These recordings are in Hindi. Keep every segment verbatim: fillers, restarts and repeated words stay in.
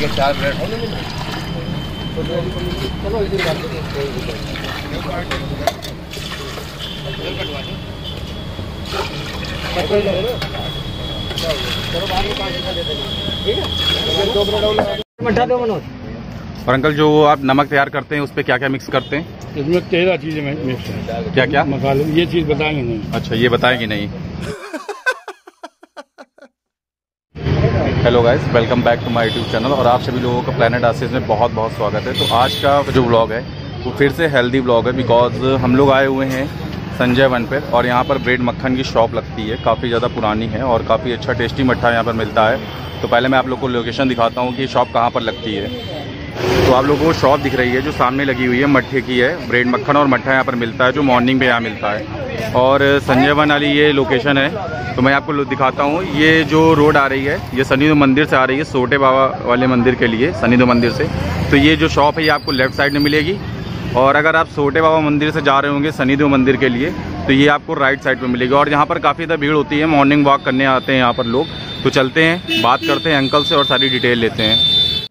ये चार मिनट हो गए। चलो इधर बात करो। और अंकल जो आप नमक तैयार करते हैं उस पर क्या क्या मिक्स करते हैं? इसमें तेरह चीजें मिक्स हैं। क्या क्या मसाले? ये चीज बताएंगे नहीं। अच्छा, ये बताएंगे नहीं। Hello guys, welcome back to my YouTube channel. और आप सभी लोगों का प्लैनेट आशीष में बहुत बहुत स्वागत है। तो आज का जो व्लॉग है वो फिर से हेल्दी व्लॉग है, बिकॉज हम लोग आए हुए हैं संजय वन पर और यहाँ पर ब्रेड मक्खन की शॉप लगती है, काफ़ी ज़्यादा पुरानी है और काफ़ी अच्छा टेस्टी मट्ठा यहाँ पर मिलता है। तो पहले मैं आप लोग को लोकेशन दिखाता हूँ कि शॉप कहाँ पर लगती है। तो आप लोगों को शॉप दिख रही है जो सामने लगी हुई है, मट्ठे की है। ब्रेड मक्खन और मट्ठा यहाँ पर मिलता है जो मॉर्निंग में यहाँ मिलता है। और संजय वन वाली ये लोकेशन है, तो मैं आपको दिखाता हूँ। ये जो रोड आ रही है ये सनी देव मंदिर से आ रही है, सोटे बाबा वाले मंदिर के लिए सनी देव मंदिर से। तो ये जो शॉप है ये आपको लेफ़्ट साइड में मिलेगी, और अगर आप सोटे बाबा मंदिर से जा रहे होंगे सनी देव मंदिर के लिए तो ये आपको राइट साइड में मिलेगी। और यहाँ पर काफ़ी ज़्यादा भीड़ होती है, मॉर्निंग वॉक करने आते हैं यहाँ पर लोग। तो चलते हैं, बात करते हैं अंकल से और सारी डिटेल लेते हैं।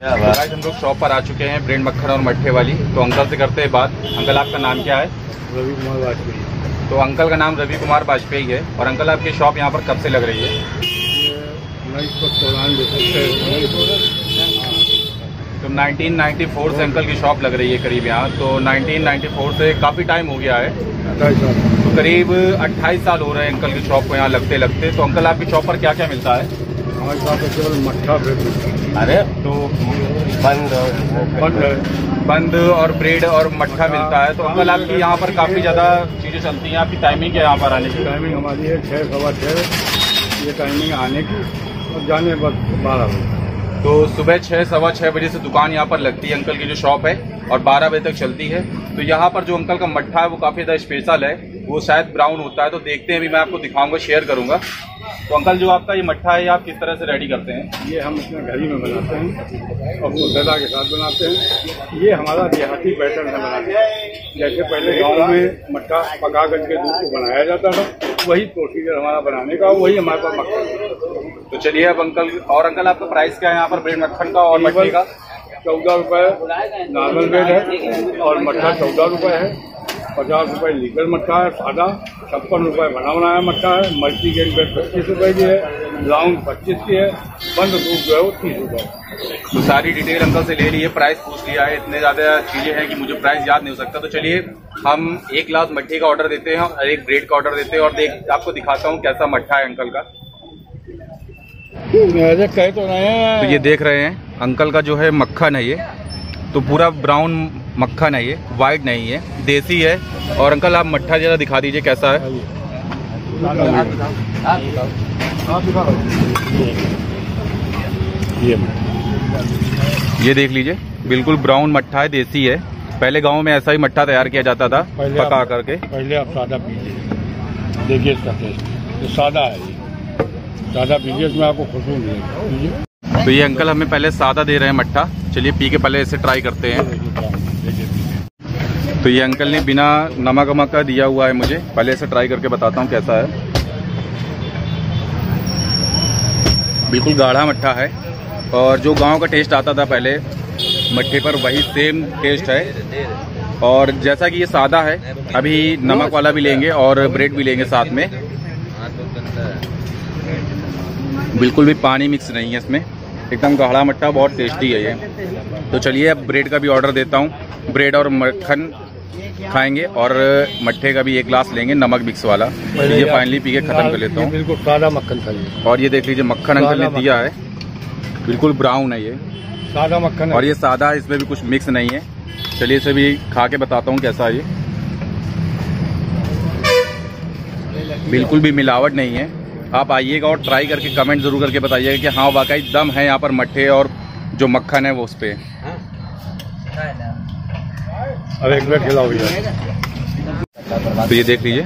राइट, हम लोग शॉप पर आ चुके हैं ब्रेड मक्खन और मट्ठे वाली। तो अंकल से करते हैं बात। अंकल, आपका नाम क्या है? रवि कुमार वाजपेयी। तो अंकल का नाम रवि कुमार वाजपेयी है। और अंकल, आपकी शॉप यहाँ पर कब से लग रही है? तो नाइनटीन नाइंटी फोर से अंकल की शॉप लग रही है करीब यहाँ। तो नाइनटीन नाइंटी फोर से काफ़ी टाइम हो गया है, तो करीब अट्ठाईस साल हो रहे हैं अंकल की शॉप को यहाँ लगते लगते। तो अंकल, आपकी शॉप पर क्या क्या मिलता है? हमारी शॉप पर केवल मट्ठा ब्रेड। अरे तो बंद बंद बंद और ब्रेड और मट्ठा मिलता है। तो अंकल, आपकी यहाँ पर काफ़ी ज़्यादा चीज़ें चलती हैं। आपकी टाइमिंग क्या यहाँ पर आने की? टाइमिंग हमारी है छः सवा छः, ये टाइमिंग आने की, और जाने बस बारह बजे। तो सुबह छः सवा छः बजे से दुकान यहाँ पर लगती है, अंकल की जो शॉप है, और बारह बजे तक चलती है। तो यहाँ पर जो अंकल का मट्ठा है वो काफ़ी ज़्यादा स्पेशल है, वो शायद ब्राउन होता है। तो देखते हैं, अभी मैं आपको दिखाऊँगा, शेयर करूँगा। तो अंकल, जो आपका ये मट्ठा है ये आप किस तरह से रेडी करते हैं? ये हम अपने घर ही में बनाते हैं और ददा के साथ बनाते हैं। ये हमारा देहाती पैटर्न है बनाते हैं। जैसे पहले गांव में मट्ठा पका करके दूध को बनाया जाता था, वही प्रोसीजर हमारा बनाने का, वही हमारे पास मक्खन। तो चलिए अब अंकल, और अंकल आपका प्राइस क्या है यहाँ पर ब्रेड मक्खन का और मट्ठे का? चौदह रुपये नॉर्मल ब्रेड है और मट्ठा चौदह रुपये है। पचास रुपये लीटर मट्ठा है सादा, छप्पन रुपये बना बनाया मट्ठा है। मल्टी ग्रेन ब्रेड पच्चीस रुपये की है, लाउंग पच्चीस की है, बंद दूध जो है वो तीस रुपये। तो सारी डिटेल अंकल से ले ली है, प्राइस पूछ लिया है। इतने ज़्यादा चीज़ें हैं कि मुझे प्राइस याद नहीं हो सकता। तो चलिए हम एक गिलास मट्ठे का ऑर्डर देते हैं और एक ब्रेड का ऑर्डर देते हैं, और देख आपको दिखाता हूँ कैसा मट्ठा है अंकल का। कह तो रहे हैं, तो ये देख रहे हैं अंकल का जो है मक्खन है ये, तो पूरा ब्राउन मक्खन है ये, वाइट नहीं है, देसी है। और अंकल, आप मट्ठा जरा दिखा दीजिए कैसा है। ये देख लीजिए, बिल्कुल ब्राउन मट्ठा है, देसी है। पहले गांव में ऐसा ही मट्ठा तैयार किया जाता था पका करके। पहले आप सादा पीजिए, देखिए इसका टेस्ट। सादा है, सादा पीजिए, इसमें आपको खुशबू मिलेगी। तो ये अंकल हमें पहले सादा दे रहे हैं मट्ठा। चलिए पी के पहले इसे ट्राई करते हैं। तो ये अंकल ने बिना नमक वमक का दिया हुआ है मुझे, पहले इसे ट्राई करके बताता हूँ कैसा है। बिल्कुल गाढ़ा मट्ठा है, और जो गांव का टेस्ट आता था पहले मट्ठे पर वही सेम टेस्ट है। और जैसा कि ये सादा है, अभी नमक वाला भी लेंगे और ब्रेड भी लेंगे साथ में। बिल्कुल भी पानी मिक्स नहीं है इसमें, एकदम गाढ़ा मट्ठा, बहुत टेस्टी है ये। तो चलिए अब ब्रेड का भी ऑर्डर देता हूँ। ब्रेड और मक्खन खाएंगे और मट्ठे का भी एक गिलास लेंगे, नमक मिक्स वाला। ये फाइनली पी के ख़त्म कर लेता हूँ। बिल्कुल सादा मक्खन खाइए। और ये देख लीजिए मक्खन अंकल ने दिया है, बिल्कुल ब्राउन है ये, सादा मक्खन। और ये सादा है, इसमें भी कुछ मिक्स नहीं है। चलिए इसे भी खा के बताता हूँ कैसा है ये। बिल्कुल भी मिलावट नहीं है। आप आइएगा और ट्राई करके कमेंट ज़रूर करके बताइएगा कि हाँ वाकई दम है यहाँ पर मट्ठे और जो मक्खन है वो उस पर। अब एक बार खिलाओ भैया। तो ये देख लीजिए,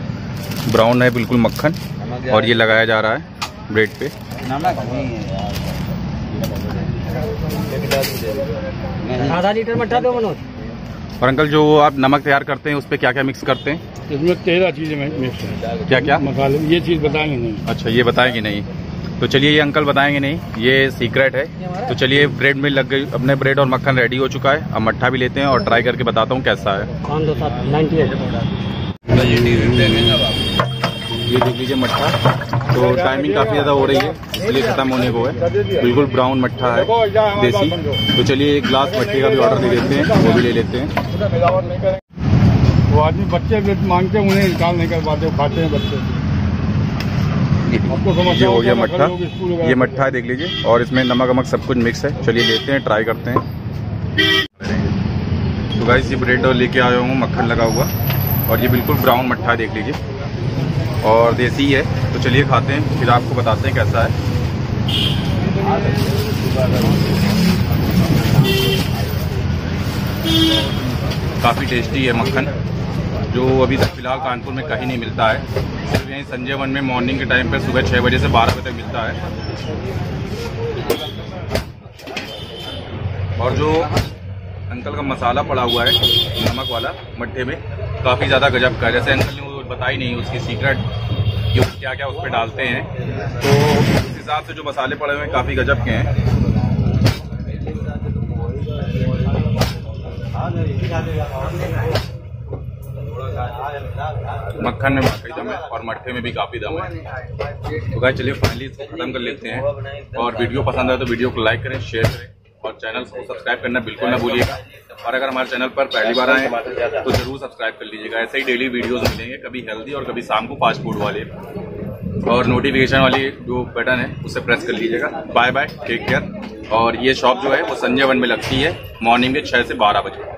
ब्राउन है बिल्कुल मक्खन, और ये लगाया जा रहा है ब्रेड पे। आधा लीटर मट्ठा दो मनोज। और अंकल, जो आप नमक तैयार करते हैं उस पर क्या क्या मिक्स करते हैं? इसमें तेरह चीज़ें मिक्स हैं। क्या क्या मसाले? ये चीज़ बताएंगे नहीं। अच्छा, ये बताएंगे नहीं। तो चलिए ये अंकल बताएंगे नहीं, ये सीक्रेट है। तो चलिए ब्रेड में लग गई, अपने ब्रेड और मक्खन रेडी हो चुका है। अब मट्ठा भी लेते हैं और ट्राई करके बताता हूँ कैसा है। ये देख लीजिए मट्ठा, तो टाइमिंग काफ़ी ज़्यादा हो रही है इसलिए ख़त्म होने को है। बिल्कुल ब्राउन मट्ठा है देसी। तो चलिए एक ग्लास मट्ठे का भी ऑर्डर दे देते हैं, वो भी ले लेते हैं। वो आदमी बच्चे मांगते हैं, उन्हें निकाल नहीं कर पाते, खाते हैं बच्चे। ये हो गया मट्ठा, ये मट्ठा है देख लीजिए, और इसमें नमक वमक सब कुछ मिक्स है। चलिए लेते हैं, ट्राई करते हैं। तो गाइस ये ब्रेड लेके आया हूँ, मक्खन लगा हुआ, और ये बिल्कुल ब्राउन मट्ठा देख लीजिए और देसी है। तो चलिए खाते हैं, फिर आपको बताते हैं कैसा है। काफ़ी टेस्टी है मक्खन, जो अभी तक फ़िलहाल कानपुर में कहीं नहीं मिलता है। सिर्फ यहीं संजय वन में मॉर्निंग के टाइम पर सुबह छः बजे से बारह बजे तक मिलता है। और जो अंकल का मसाला पड़ा हुआ है नमक वाला मट्ठे में, काफ़ी ज़्यादा गजब का है। जैसे अंकल ने पता ही नहीं उसकी सीक्रेट कि क्या क्या उस पर डालते हैं, तो उस हिसाब से जो मसाले पड़े हुए हैं काफ़ी गजब के हैं। मक्खन में काफ़ी दम है और मट्ठे में भी काफ़ी दम है। तो गाइस चलिए फाइनली ख़त्म कर लेते हैं। और वीडियो पसंद आए तो वीडियो को लाइक करें, शेयर करें और चैनल को सब्सक्राइब करना बिल्कुल ना भूलिएगा। और अगर हमारे चैनल पर पहली बार आए तो ज़रूर सब्सक्राइब कर लीजिएगा। ऐसे ही डेली वीडियोस मिलेंगे, कभी हेल्दी और कभी शाम को फास्ट फूड वाले। और नोटिफिकेशन वाली जो बटन है उसे प्रेस कर लीजिएगा। Bye bye, take care. और ये शॉप जो है वो संजय वन में लगती है मॉर्निंग के छः से बारह बजे।